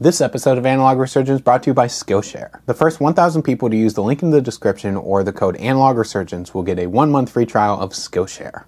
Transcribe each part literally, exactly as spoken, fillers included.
This episode of Analog Resurgence brought to you by Skillshare. The first one thousand people to use the link in the description or the code Analog Resurgence will get a one month free trial of Skillshare.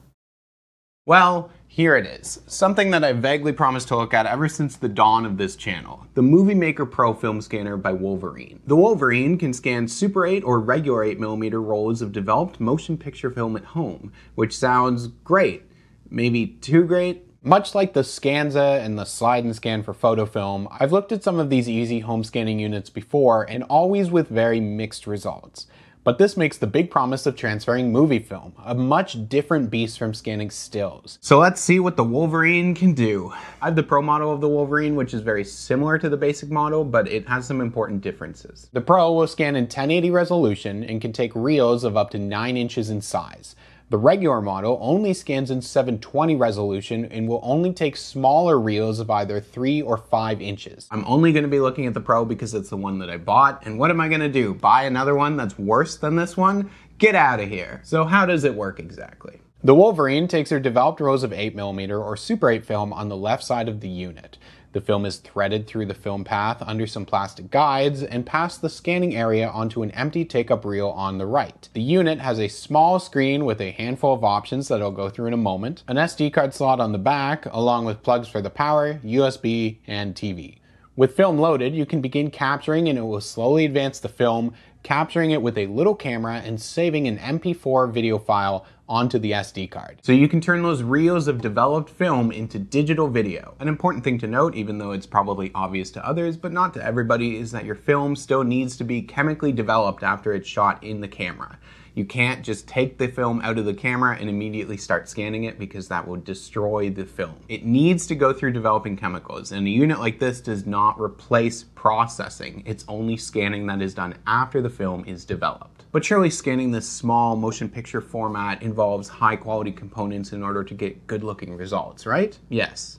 Well, here it is. Something that I vaguely promised to look at ever since the dawn of this channel. The Movie Maker Pro Film Scanner by Wolverine. The Wolverine can scan Super eight or regular eight millimeter rolls of developed motion picture film at home, which sounds great. Maybe too great? Much like the Scanza and the Slide and Scan for photo film, I've looked at some of these easy home scanning units before and always with very mixed results. But this makes the big promise of transferring movie film a much different beast from scanning stills. So let's see what the Wolverine can do. I have the Pro model of the Wolverine, which is very similar to the basic model, but it has some important differences. The Pro will scan in ten eighty resolution and can take reels of up to nine inches in size. The regular model only scans in seven twenty resolution and will only take smaller reels of either three or five inches. I'm only going to be looking at the Pro because it's the one that I bought. And what am I going to do? Buy another one that's worse than this one? Get out of here. So how does it work exactly? The Wolverine takes your developed rolls of eight millimeter or Super eight film on the left side of the unit. The film is threaded through the film path under some plastic guides and past the scanning area onto an empty take-up reel on the right. The unit has a small screen with a handful of options that I'll go through in a moment, an S D card slot on the back, along with plugs for the power, U S B, and T V. With film loaded, you can begin capturing and it will slowly advance the film, capturing it with a little camera and saving an M P four video file onto the S D card. So you can turn those reels of developed film into digital video. An important thing to note, even though it's probably obvious to others, but not to everybody, is that your film still needs to be chemically developed after it's shot in the camera. You can't just take the film out of the camera and immediately start scanning it because that will destroy the film. It needs to go through developing chemicals, and a unit like this does not replace processing. It's only scanning that is done after the film is developed. But surely scanning this small motion picture format involves high quality components in order to get good looking results, right? Yes.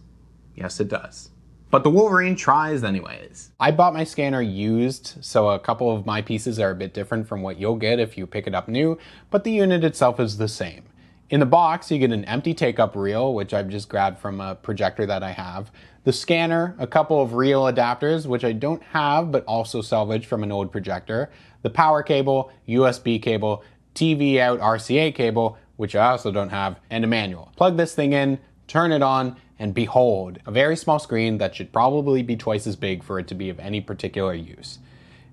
Yes, it does. But the Wolverine tries anyways. I bought my scanner used, so a couple of my pieces are a bit different from what you'll get if you pick it up new, but the unit itself is the same. In the box, you get an empty take-up reel, which I've just grabbed from a projector that I have, the scanner, a couple of reel adapters, which I don't have, but also salvaged from an old projector, the power cable, U S B cable, T V out R C A cable, which I also don't have, and a manual. Plug this thing in, turn it on, and behold, a very small screen that should probably be twice as big for it to be of any particular use.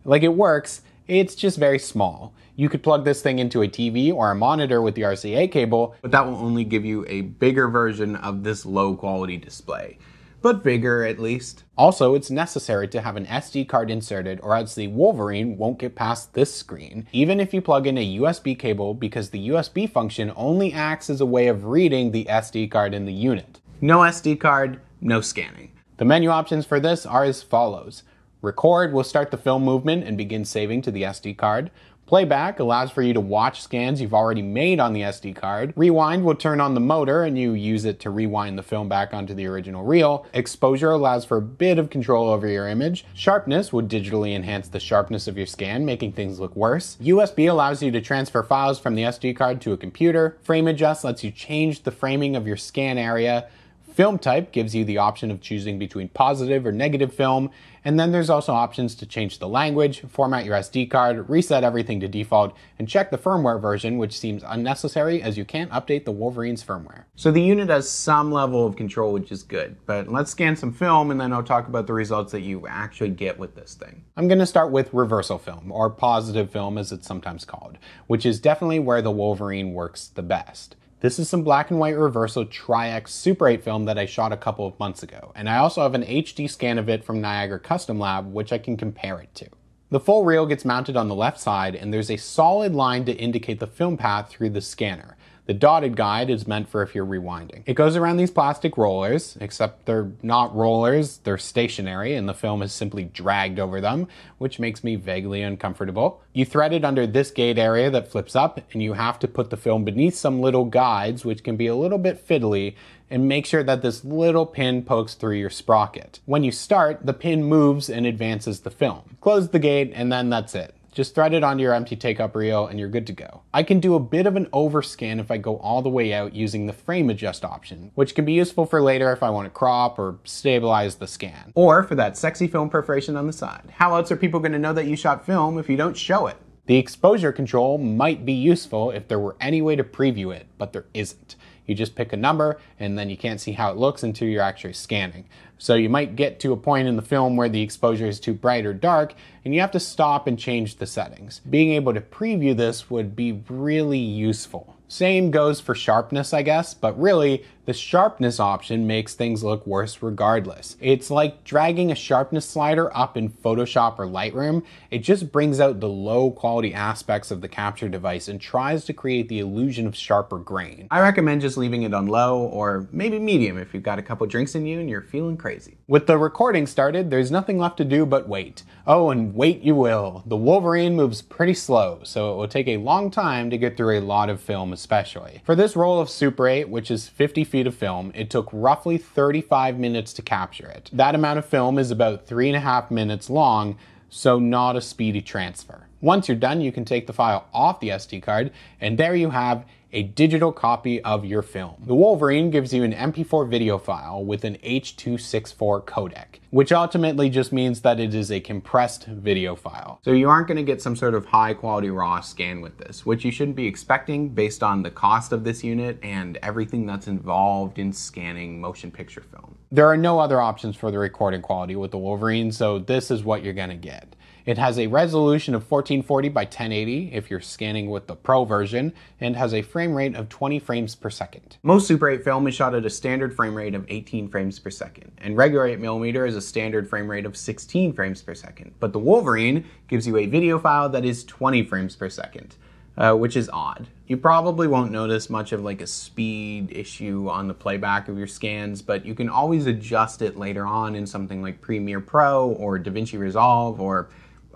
Like it works, it's just very small. You could plug this thing into a T V or a monitor with the R C A cable, but that will only give you a bigger version of this low quality display. But bigger at least. Also, it's necessary to have an S D card inserted or else the Wolverine won't get past this screen, even if you plug in a U S B cable, because the U S B function only acts as a way of reading the S D card in the unit. No S D card, no scanning. The menu options for this are as follows. Record will start the film movement and begin saving to the S D card. Playback allows for you to watch scans you've already made on the S D card. Rewind will turn on the motor and you use it to rewind the film back onto the original reel. Exposure allows for a bit of control over your image. Sharpness will digitally enhance the sharpness of your scan, making things look worse. U S B allows you to transfer files from the S D card to a computer. Frame adjust lets you change the framing of your scan area. Film type gives you the option of choosing between positive or negative film, and then there's also options to change the language, format your S D card, reset everything to default, and check the firmware version, which seems unnecessary as you can't update the Wolverine's firmware. So the unit has some level of control, which is good, but let's scan some film and then I'll talk about the results that you actually get with this thing. I'm gonna start with reversal film, or positive film as it's sometimes called, which is definitely where the Wolverine works the best. This is some black and white reversal Tri-X Super eight film that I shot a couple of months ago, and I also have an H D scan of it from Niagara Custom Lab, which I can compare it to. The full reel gets mounted on the left side, and there's a solid line to indicate the film path through the scanner. The dotted guide is meant for if you're rewinding. It goes around these plastic rollers, except they're not rollers, they're stationary, and the film is simply dragged over them, which makes me vaguely uncomfortable. You thread it under this gate area that flips up, and you have to put the film beneath some little guides, which can be a little bit fiddly, and make sure that this little pin pokes through your sprocket. When you start, the pin moves and advances the film. Close the gate, and then that's it. Just thread it onto your empty take-up reel and you're good to go. I can do a bit of an overscan if I go all the way out using the frame adjust option, which can be useful for later if I want to crop or stabilize the scan. Or for that sexy film perforation on the side. How else are people going to know that you shot film if you don't show it? The exposure control might be useful if there were any way to preview it, but there isn't. You just pick a number and then you can't see how it looks until you're actually scanning. So you might get to a point in the film where the exposure is too bright or dark and you have to stop and change the settings. Being able to preview this would be really useful. Same goes for sharpness, I guess, but really the sharpness option makes things look worse regardless. It's like dragging a sharpness slider up in Photoshop or Lightroom. It just brings out the low quality aspects of the capture device and tries to create the illusion of sharper grain. I recommend just leaving it on low or maybe medium if you've got a couple drinks in you and you're feeling crazy. With the recording started, there's nothing left to do but wait. Oh, and wait you will. The Wolverine moves pretty slow, so it will take a long time to get through a lot of film, especially. For this roll of Super eight, which is fifty feet of film, it took roughly thirty-five minutes to capture it. That amount of film is about three and a half minutes long, so not a speedy transfer. Once you're done, you can take the file off the S D card, and there you have a digital copy of your film. The Wolverine gives you an M P four video file with an H two sixty-four codec, which ultimately just means that it is a compressed video file. So you aren't gonna get some sort of high quality raw scan with this, which you shouldn't be expecting based on the cost of this unit and everything that's involved in scanning motion picture film. There are no other options for the recording quality with the Wolverine, so this is what you're gonna get. It has a resolution of fourteen forty by ten eighty if you're scanning with the Pro version, and has a frame rate of twenty frames per second. Most Super eight film is shot at a standard frame rate of eighteen frames per second, and regular eight millimeter is a standard frame rate of sixteen frames per second. But the Wolverine gives you a video file that is twenty frames per second, uh, which is odd. You probably won't notice much of like a speed issue on the playback of your scans, but you can always adjust it later on in something like Premiere Pro or DaVinci Resolve or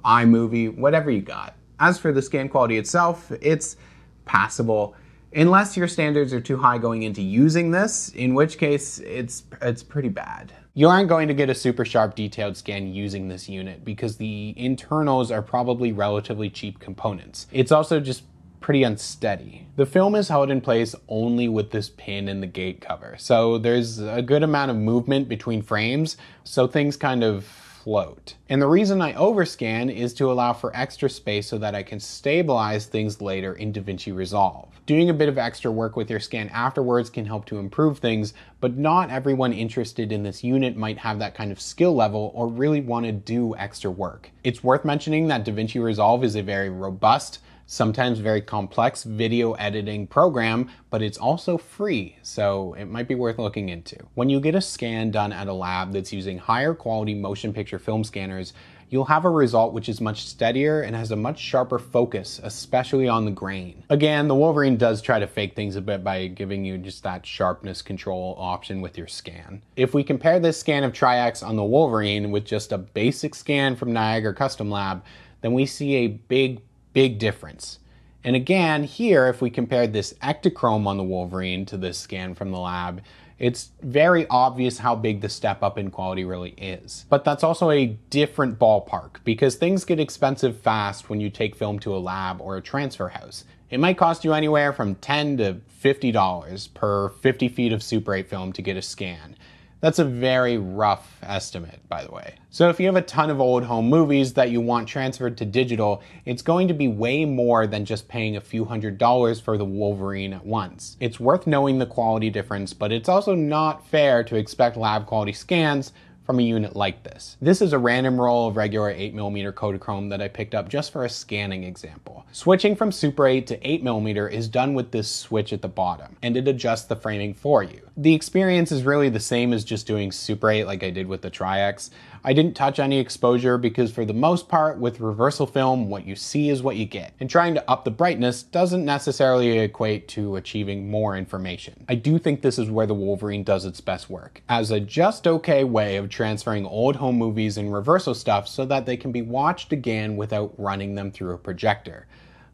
iMovie, whatever you got. As for the scan quality itself, it's passable, unless your standards are too high going into using this, in which case it's, it's pretty bad. You aren't going to get a super sharp detailed scan using this unit because the internals are probably relatively cheap components. It's also just pretty unsteady. The film is held in place only with this pin and the gate cover, so there's a good amount of movement between frames, so things kind of float. And the reason I overscan is to allow for extra space so that I can stabilize things later in DaVinci Resolve. Doing a bit of extra work with your scan afterwards can help to improve things, but not everyone interested in this unit might have that kind of skill level or really want to do extra work. It's worth mentioning that DaVinci Resolve is a very robust, sometimes very complex video editing program, but it's also free, so it might be worth looking into. When you get a scan done at a lab that's using higher quality motion picture film scanners, you'll have a result which is much steadier and has a much sharper focus, especially on the grain. Again, the Wolverine does try to fake things a bit by giving you just that sharpness control option with your scan. If we compare this scan of Tri-X on the Wolverine with just a basic scan from Niagara Custom Lab, then we see a big Big difference. And again, here, if we compared this Ektachrome on the Wolverine to this scan from the lab, it's very obvious how big the step up in quality really is. But that's also a different ballpark because things get expensive fast when you take film to a lab or a transfer house. It might cost you anywhere from ten to fifty dollars per fifty feet of Super eight film to get a scan. That's a very rough estimate, by the way. So if you have a ton of old home movies that you want transferred to digital, it's going to be way more than just paying a few hundred dollars for the Wolverine at once. It's worth knowing the quality difference, but it's also not fair to expect lab quality scans from a unit like this. This is a random roll of regular eight millimeter Kodachrome that I picked up just for a scanning example. Switching from Super eight to eight millimeter is done with this switch at the bottom, and it adjusts the framing for you. The experience is really the same as just doing Super eight like I did with the Tri-X. I didn't touch any exposure because for the most part, with reversal film, what you see is what you get. And trying to up the brightness doesn't necessarily equate to achieving more information. I do think this is where the Wolverine does its best work, as a just okay way of transferring old home movies and reversal stuff so that they can be watched again without running them through a projector.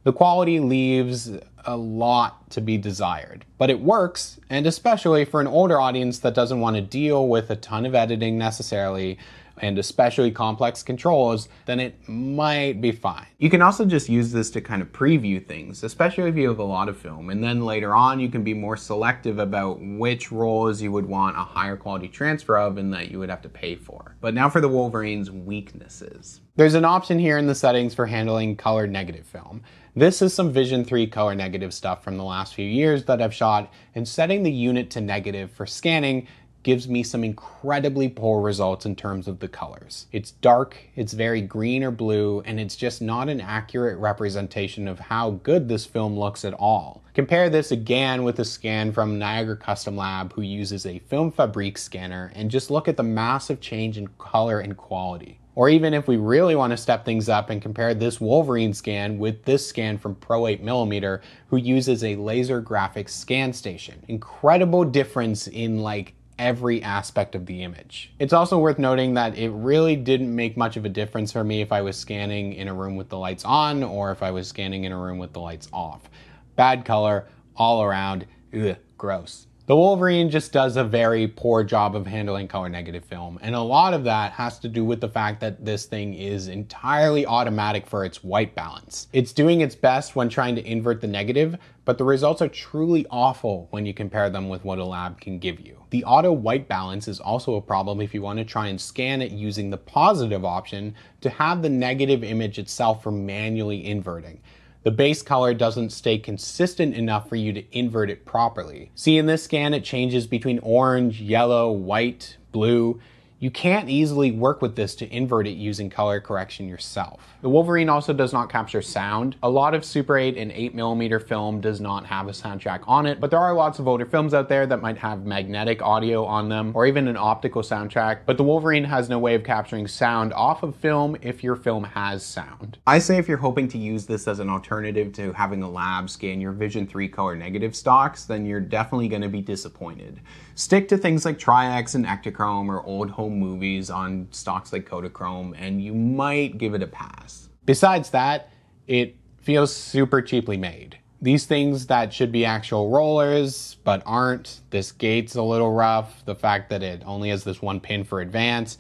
The quality leaves a lot to be desired, but it works, and especially for an older audience that doesn't want to deal with a ton of editing necessarily, and especially complex controls, then it might be fine. You can also just use this to kind of preview things, especially if you have a lot of film, and then later on you can be more selective about which roles you would want a higher quality transfer of and that you would have to pay for. But now for the Wolverine's weaknesses. There's an option here in the settings for handling color negative film. This is some Vision three color negative stuff from the last few years that I've shot, and setting the unit to negative for scanning gives me some incredibly poor results in terms of the colors. It's dark, it's very green or blue, and it's just not an accurate representation of how good this film looks at all. Compare this again with a scan from Niagara Custom Lab, who uses a Filmfabrik scanner, and just look at the massive change in color and quality. Or even if we really want to step things up and compare this Wolverine scan with this scan from Pro eight millimeter, who uses a laser graphics scan station. Incredible difference in like every aspect of the image. It's also worth noting that it really didn't make much of a difference for me if I was scanning in a room with the lights on or if I was scanning in a room with the lights off. Bad color all around, ugh, gross. The Wolverine just does a very poor job of handling color negative film, and a lot of that has to do with the fact that this thing is entirely automatic for its white balance. It's doing its best when trying to invert the negative, but the results are truly awful when you compare them with what a lab can give you. The auto white balance is also a problem if you want to try and scan it using the positive option to have the negative image itself for manually inverting. The base color doesn't stay consistent enough for you to invert it properly. See, in this scan, it changes between orange, yellow, white, blue. You can't easily work with this to invert it using color correction yourself. The Wolverine also does not capture sound. A lot of Super eight and eight millimeter film does not have a soundtrack on it, but there are lots of older films out there that might have magnetic audio on them or even an optical soundtrack, but the Wolverine has no way of capturing sound off of film if your film has sound. I say if you're hoping to use this as an alternative to having a lab scan your Vision three color negative stocks, then you're definitely gonna be disappointed. Stick to things like Tri-X and Ektachrome or old home movies on stocks like Kodachrome, and you might give it a pass. Besides that, it feels super cheaply made. These things that should be actual rollers, but aren't. This gate's a little rough. The fact that it only has this one pin for advance.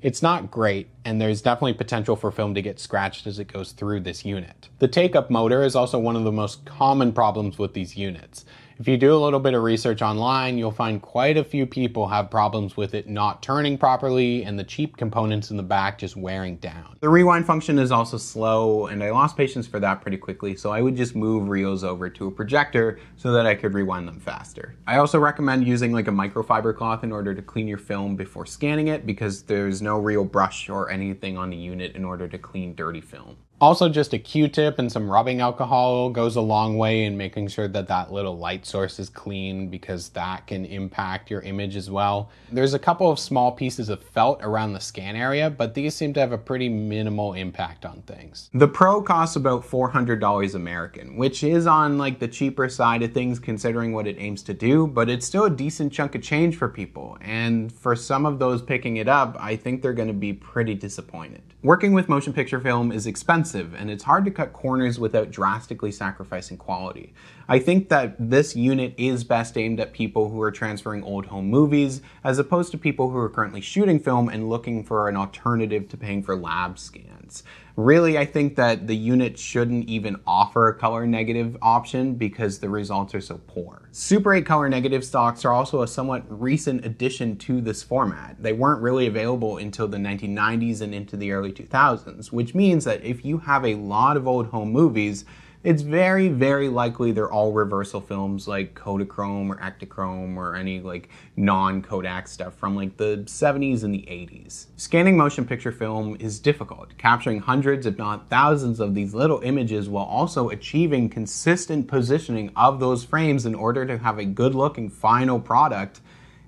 It's not great, and there's definitely potential for film to get scratched as it goes through this unit. The take-up motor is also one of the most common problems with these units. If you do a little bit of research online, you'll find quite a few people have problems with it not turning properly and the cheap components in the back just wearing down. The rewind function is also slow, and I lost patience for that pretty quickly, so I would just move reels over to a projector so that I could rewind them faster. I also recommend using like a microfiber cloth in order to clean your film before scanning it, because there's no real brush or anything on the unit in order to clean dirty film. Also, just a Q-tip and some rubbing alcohol goes a long way in making sure that that little light source is clean, because that can impact your image as well. There's a couple of small pieces of felt around the scan area, but these seem to have a pretty minimal impact on things. The Pro costs about four hundred dollars American, which is on like the cheaper side of things considering what it aims to do, but it's still a decent chunk of change for people. And for some of those picking it up, I think they're gonna be pretty disappointed. Working with motion picture film is expensive, and it's hard to cut corners without drastically sacrificing quality. I think that this unit is best aimed at people who are transferring old home movies, as opposed to people who are currently shooting film and looking for an alternative to paying for lab scans. Really, I think that the unit shouldn't even offer a color negative option because the results are so poor. Super eight color negative stocks are also a somewhat recent addition to this format. They weren't really available until the nineteen nineties and into the early two thousands, which means that if you have a lot of old home movies, it's very, very likely they're all reversal films like Kodachrome or Ektachrome or any like non-Kodak stuff from like the seventies and the eighties. Scanning motion picture film is difficult. Capturing hundreds, if not thousands, of these little images while also achieving consistent positioning of those frames in order to have a good-looking final product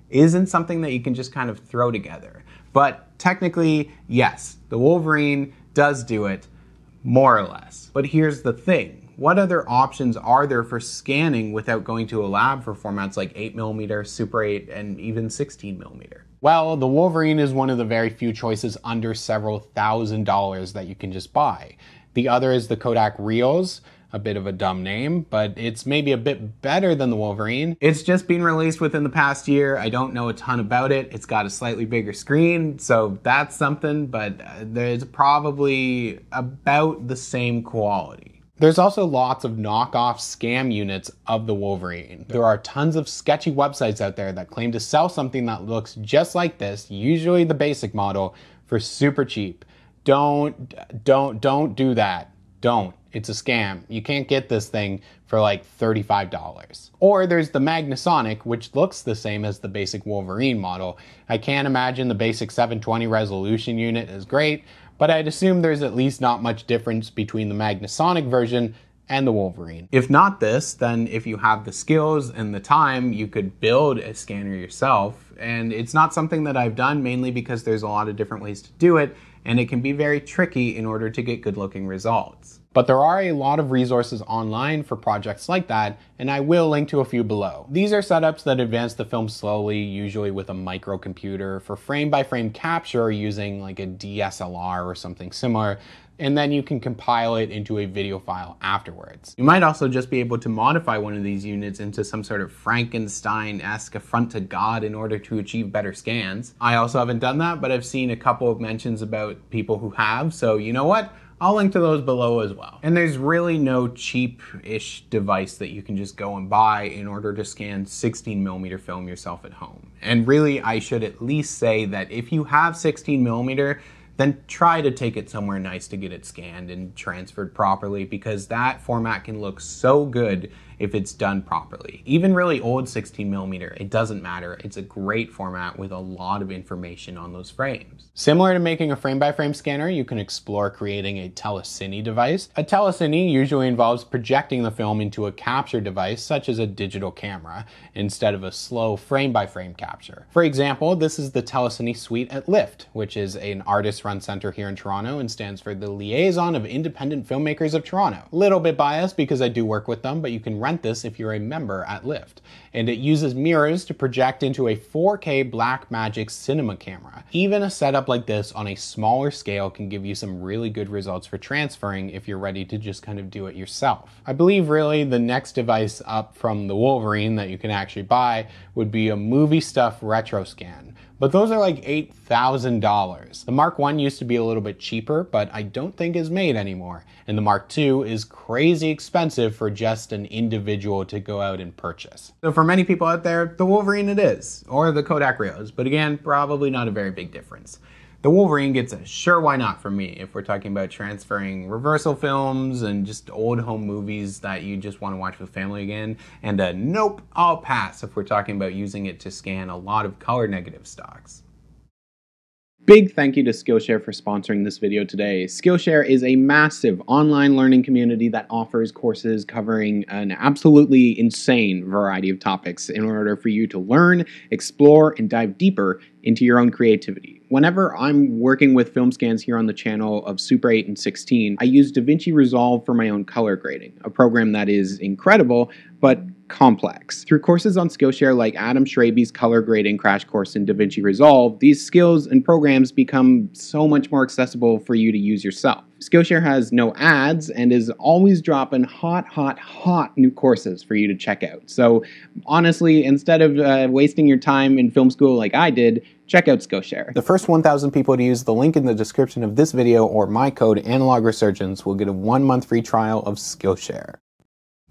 isn't something that you can just kind of throw together. But technically, yes, the Wolverine does do it. More or less. But here's the thing. What other options are there for scanning without going to a lab for formats like eight millimeter, Super eight, and even sixteen millimeter? Well, the Wolverine is one of the very few choices under several thousand dollars that you can just buy. The other is the Kodak Reels. a bit of a dumb name, but it's maybe a bit better than the Wolverine. It's just been released within the past year. I don't know a ton about it. It's got a slightly bigger screen, so that's something, but there's probably about the same quality. There's also lots of knockoff scam units of the Wolverine. There are tons of sketchy websites out there that claim to sell something that looks just like this, usually the basic model, for super cheap. Don't, don't, don't do that. Don't. It's a scam. You can't get this thing for like thirty-five dollars. Or there's the Magnasonic, which looks the same as the basic Wolverine model. I can't imagine the basic seven twenty resolution unit is great, but I'd assume there's at least not much difference between the Magnasonic version and the Wolverine. If not this, then if you have the skills and the time, you could build a scanner yourself. And it's not something that I've done, mainly because there's a lot of different ways to do it, and it can be very tricky in order to get good looking results. But there are a lot of resources online for projects like that, and I will link to a few below. These are setups that advance the film slowly, usually with a microcomputer, for frame by frame capture using like a D S L R or something similar, and then you can compile it into a video file afterwards. You might also just be able to modify one of these units into some sort of Frankenstein-esque affront to God in order to achieve better scans. I also haven't done that, but I've seen a couple of mentions about people who have, so you know what? I'll link to those below as well. And there's really no cheap-ish device that you can just go and buy in order to scan sixteen millimeter film yourself at home. And really, I should at least say that if you have sixteen millimeter, then try to take it somewhere nice to get it scanned and transferred properly, because that format can look so good if it's done properly. Even really old sixteen millimeter, it doesn't matter. It's a great format with a lot of information on those frames. Similar to making a frame-by-frame scanner, you can explore creating a telecine device. A telecine usually involves projecting the film into a capture device, such as a digital camera, instead of a slow frame-by-frame capture. For example, this is the telecine suite at Lift, which is an artist-run center here in Toronto and stands for the Liaison of Independent Filmmakers of Toronto. Little bit biased because I do work with them, but you can rent this if you're a member at Lift, and it uses mirrors to project into a four K Blackmagic cinema camera. Even a setup like this on a smaller scale can give you some really good results for transferring if you're ready to just kind of do it yourself. I believe really the next device up from the Wolverine that you can actually buy would be a MovieStuff RetroScan, but those are like eight thousand dollars. The Mark one used to be a little bit cheaper, but I don't think is made anymore, and the Mark two is crazy expensive for just an individual to go out and purchase. So for many people out there, the Wolverine it is, or the Kodak Reels, but again, probably not a very big difference. The Wolverine gets a sure why not from me if we're talking about transferring reversal films and just old home movies that you just want to watch with family again, and a nope, I'll pass if we're talking about using it to scan a lot of color negative stocks. Big thank you to Skillshare for sponsoring this video today. Skillshare is a massive online learning community that offers courses covering an absolutely insane variety of topics in order for you to learn, explore, and dive deeper into your own creativity. Whenever I'm working with film scans here on the channel of Super eight and sixteen, I use DaVinci Resolve for my own color grading, a program that is incredible, but complex. Through courses on Skillshare like Adam Schrabe's color grading crash course in DaVinci Resolve, these skills and programs become so much more accessible for you to use yourself. Skillshare has no ads and is always dropping hot, hot, hot new courses for you to check out. So honestly, instead of uh, wasting your time in film school like I did, check out Skillshare. The first one thousand people to use the link in the description of this video or my code Analog Resurgence will get a one month free trial of Skillshare.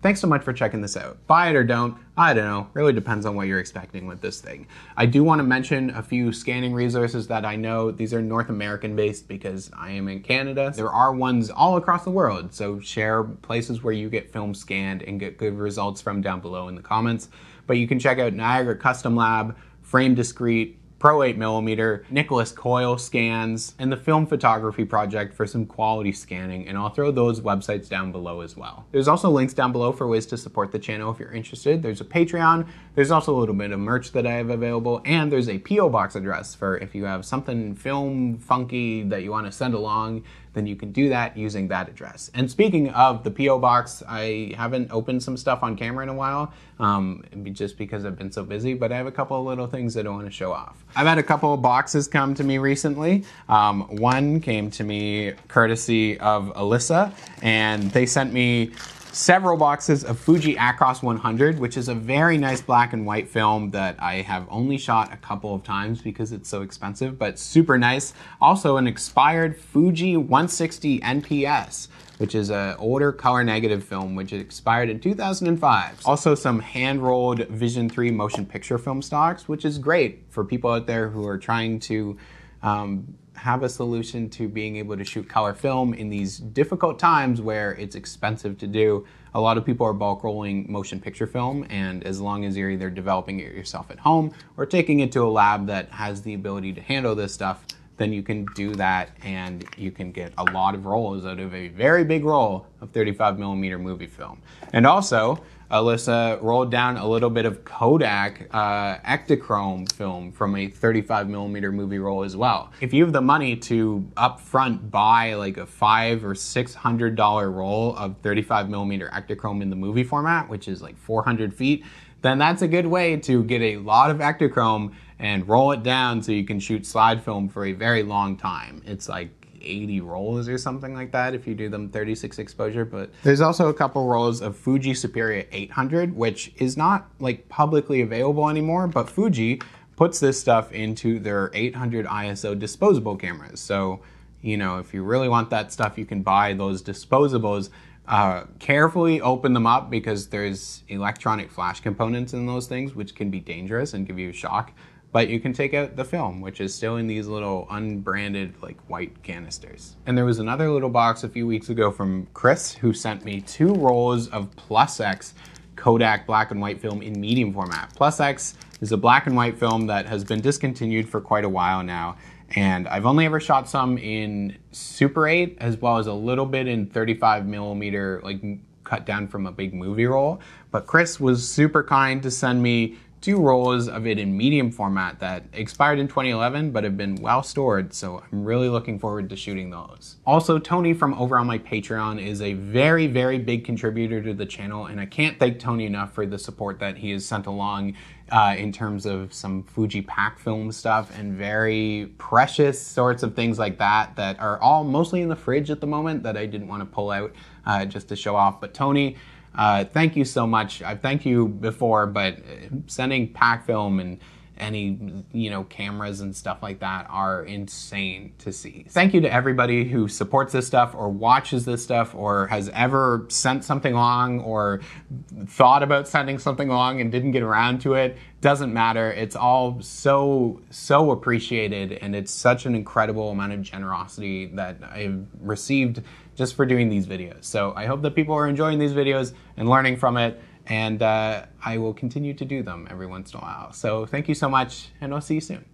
Thanks so much for checking this out. Buy it or don't, I don't know, really depends on what you're expecting with this thing. I do want to mention a few scanning resources that I know. These are North American based because I am in Canada. There are ones all across the world, so share places where you get film scanned and get good results from down below in the comments. But you can check out Niagara Custom Lab, Frame Discreet, Pro eight millimeter, Nicholas Coil Scans, and the Film Photography Project for some quality scanning, and I'll throw those websites down below as well. There's also links down below for ways to support the channel if you're interested. There's a Patreon, there's also a little bit of merch that I have available, and there's a P O box address for if you have something film funky that you want to send along, then you can do that using that address. And speaking of the P O box, I haven't opened some stuff on camera in a while, um, just because I've been so busy, but I have a couple of little things that I want to show off. I've had a couple of boxes come to me recently. Um, one came to me courtesy of Alyssa, and they sent me several boxes of Fuji Acros one hundred, which is a very nice black and white film that I have only shot a couple of times because it's so expensive, but super nice. Also an expired Fuji one sixty N P S, which is an older color negative film, which expired in two thousand five. Also some hand-rolled Vision three motion picture film stocks, which is great for people out there who are trying to um, have a solution to being able to shoot color film in these difficult times where it's expensive to do. A lot of people are bulk rolling motion picture film, and as long as you're either developing it yourself at home or taking it to a lab that has the ability to handle this stuff, then you can do that and you can get a lot of rolls out of a very big roll of thirty-five millimeter movie film. And also, Alyssa rolled down a little bit of Kodak uh, Ektachrome film from a thirty-five millimeter movie roll as well. If you have the money to upfront buy like a five or six hundred dollar roll of thirty-five millimeter Ektachrome in the movie format, which is like four hundred feet, then that's a good way to get a lot of Ektachrome and roll it down so you can shoot slide film for a very long time. It's like eighty rolls or something like that if you do them thirty-six exposure, but there's also a couple rolls of Fuji Superior eight hundred, which is not like publicly available anymore, but Fuji puts this stuff into their eight hundred I S O disposable cameras. So, you know, if you really want that stuff, you can buy those disposables. Uh, carefully open them up because there's electronic flash components in those things, which can be dangerous and give you a shock. But you can take out the film, which is still in these little unbranded like white canisters. And there was another little box a few weeks ago from Chris, who sent me two rolls of Plus X Kodak black and white film in medium format. Plus X is a black and white film that has been discontinued for quite a while now. And I've only ever shot some in Super eight, as well as a little bit in thirty-five millimeter, like cut down from a big movie roll. But Chris was super kind to send me two rolls of it in medium format that expired in twenty eleven, but have been well stored, so I'm really looking forward to shooting those. Also, Tony from over on my Patreon is a very, very big contributor to the channel, and I can't thank Tony enough for the support that he has sent along uh, in terms of some Fuji pack film stuff and very precious sorts of things like that that are all mostly in the fridge at the moment that I didn't want to pull out uh, just to show off, but Tony, Uh, thank you so much. I've thanked you before, but sending pack film and any, you know, cameras and stuff like that are insane to see. Thank you to everybody who supports this stuff or watches this stuff or has ever sent something along or thought about sending something along and didn't get around to it. Doesn't matter. It's all so, so appreciated, and it's such an incredible amount of generosity that I've received just for doing these videos. So I hope that people are enjoying these videos and learning from it, and uh, I will continue to do them every once in a while. So thank you so much, and I'll see you soon.